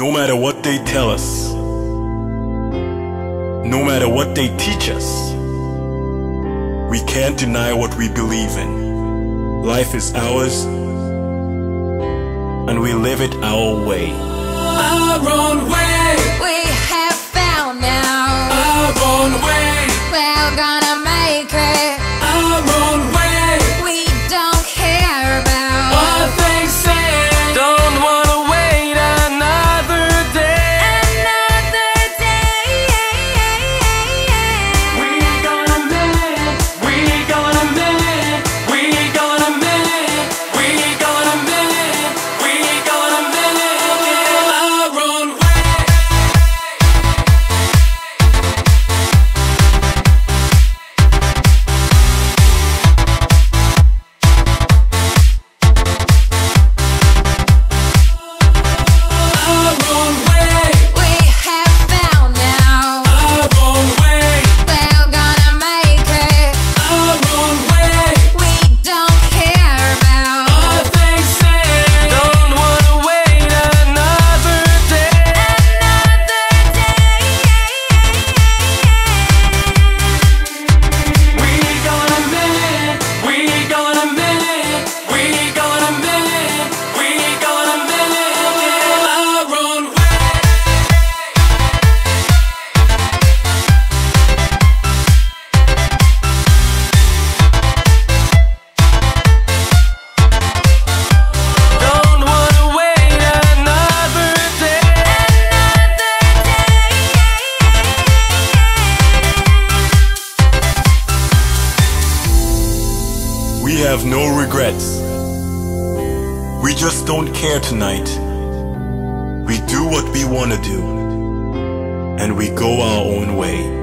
No matter what they tell us, no matter what they teach us, we can't deny what we believe in. Life is ours, and we live it our way. Our own way. We have found now. Our own way. We're gonna make it. Our own way. We don't care about what they say. Don't wanna wait another day. Another day. We're gonna make it. We're gonna make it. We're gonna make it. We're gonna make it. We're gonna make it. Our own way. We have found now. Our own way. We're gonna make it. Our own way. We don't care about what they say. Don't wanna wait another day. Another day. We're gonna make it. We're gonna make it. We're gonna make it. We're gonna make it. Our own way. Don't wanna wait another day. Another day. We have no regrets. We just don't care tonight. We do what we want to do, and we go our own way.